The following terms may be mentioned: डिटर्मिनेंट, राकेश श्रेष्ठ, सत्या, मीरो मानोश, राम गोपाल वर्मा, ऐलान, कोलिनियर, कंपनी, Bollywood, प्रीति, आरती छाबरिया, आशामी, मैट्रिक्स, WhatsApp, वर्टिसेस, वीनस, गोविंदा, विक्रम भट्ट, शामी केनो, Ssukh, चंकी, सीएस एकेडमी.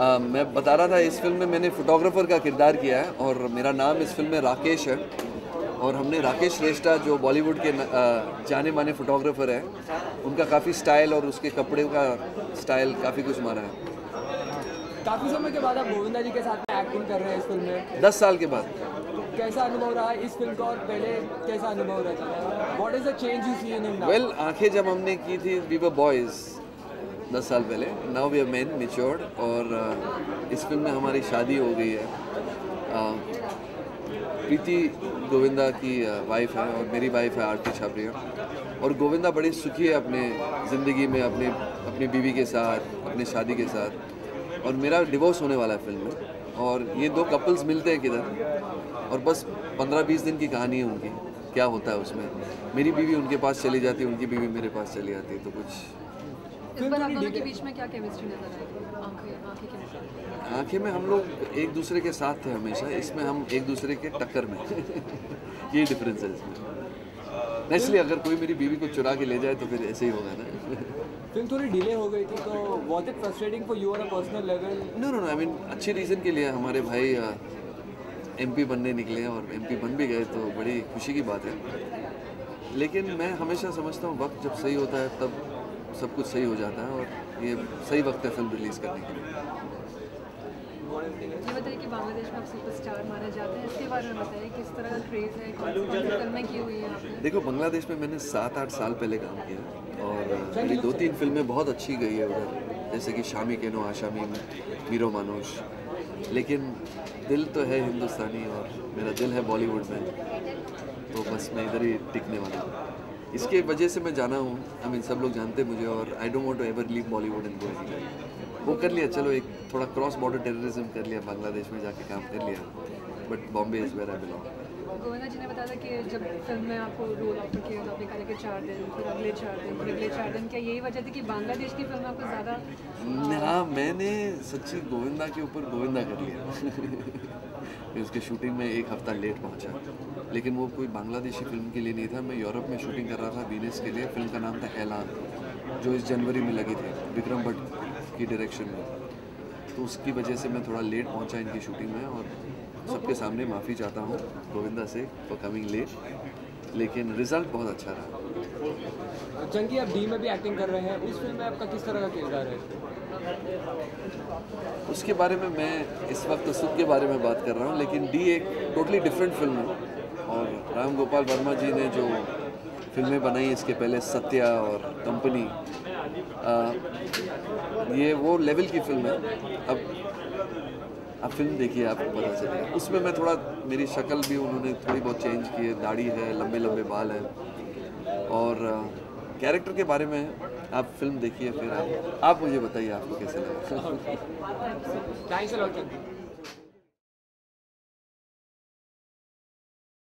मैं बता रहा था, इस फिल्म में मैंने फोटोग्राफर का किरदार किया है और मेरा नाम इस फिल्म में राकेश है। और हमने राकेश श्रेष्ठ जो बॉलीवुड के जाने माने फोटोग्राफर हैं, उनका काफ़ी स्टाइल और उसके कपड़े का स्टाइल काफ़ी कुछ मारा है। काफ़ी समय के बाद आप गोविंदा जी के साथ एक्टिंग कर रहे हैं इस फिल्म में, 10 साल के बाद। कैसा अनुभव रहा इस फिल्म का और पहले कैसा अनुभव रहा था? What is the change you see in him now? Well, आंखें जब हमने की थी वी वर बॉयज 10 साल पहले, now we are men matured. और इस फिल्म में हमारी शादी हो गई है। प्रीति गोविंदा की वाइफ है और मेरी वाइफ है आरती छाबरिया। और गोविंदा बड़े सुखी है अपने ज़िंदगी में, अपनी बीवी के साथ, अपनी शादी के साथ। और मेरा डिवोर्स होने वाला है फिल्म में, और ये दो कपल्स मिलते हैं किधर, और बस 15-20 दिन की कहानी है उनकी, क्या होता है उसमें। मेरी बीवी उनके पास चली जाती है, उनकी बीवी मेरे पास चली जाती है। तो कुछ इस पर आप दोनों के बीच में क्या केमिस्ट्री नजर आई? आंखें में हम लोग एक दूसरे के साथ थे हमेशा, इसमें हम एक दूसरे के टक्कर में ये डिफरेंस है इसमें। नेक्स्टली अगर कोई मेरी बीवी को चुरा के ले जाए तो फिर ऐसे ही होगा ना। फिल्म थोड़ी डिले हो गई थी, तो was it frustrating for you on a personal level? No no no, I mean अच्छे रीज़न के लिए हमारे भाई एमपी बनने निकले और एमपी बन भी गए, तो बड़ी खुशी की बात है। लेकिन मैं हमेशा समझता हूँ वक्त जब सही होता है तब सब कुछ सही हो जाता है, और ये सही वक्त है फिल्म रिलीज़ करने के लिए। ये बताइए कि बांग्लादेश में आप सुपरस्टार माना जाते हैं, इसके बारे में बताइए, किस तरह का क्रेज़ है, कौन की हुई है आपने? देखो, बांग्लादेश में मैंने 7-8 साल पहले काम किया और मेरी 2-3 फिल्में बहुत अच्छी गई है उधर, जैसे कि शामी केनो, आशामी में, मीरो मानोश। लेकिन दिल तो है हिंदुस्तानी और मेरा दिल है बॉलीवुड में, तो बस मैं इधर ही टिकने वाला हूँ। इसके वजह से मैं जाना हूँ, आई मीन सब लोग जानते मुझे, और I don't want to ever leave Bollywood and go anywhere. वो कर लिया, चलो एक थोड़ा क्रॉस बॉर्डर टेररिज्म कर लिया, बांग्लादेश में जाके काम कर लिया, but Bombay is where I belong. गोविंदा ji ने बताया था कि जब फिल्म में आपको रोल ऑफर किया तो आपने कहा कि 4 दिन, फिर अगले 4 दिन, फिर अगले 4 दिन, क्या यही वजह थी कि बांग्लादेश की फिल्म आपको ज़्यादा? हाँ, मैंने सच्ची गोविंदा के ऊपर गोविंदा कर लिया। उसके शूटिंग में 1 हफ्ता लेट पहुँचा, लेकिन वो कोई बांग्लादेशी फिल्म के लिए नहीं था। मैं यूरोप में शूटिंग कर रहा था वीनस के लिए, फिल्म का नाम था ऐलान, जो इस जनवरी में लगी थी विक्रम भट्ट की डायरेक्शन में। तो उसकी वजह से मैं थोड़ा लेट पहुंचा इनकी शूटिंग में, और सबके सामने माफ़ी चाहता हूं गोविंदा से फॉर कमिंग लेट, लेकिन रिजल्ट बहुत अच्छा रहा। चंकी, आप डी में भी एक्टिंग कर रहे हैं, उस फिल्म में आपका किस तरह का किरदार है? उसके बारे में मैं इस वक्त सुख के बारे में बात कर रहा हूँ, लेकिन डी एक टोटली डिफरेंट फिल्म है। और राम गोपाल वर्मा जी ने जो फिल्में बनाई इसके पहले, सत्या और कंपनी, ये वो लेवल की फिल्म है। अब फिल्म देखिए आपको पता चलेगा। उसमें मैं थोड़ा, मेरी शक्ल भी उन्होंने थोड़ी बहुत चेंज की है, दाढ़ी है, लंबे लंबे बाल है। और कैरेक्टर के बारे में आप फिल्म देखिए, फिर आप मुझे बताइए आपको कैसे लगा।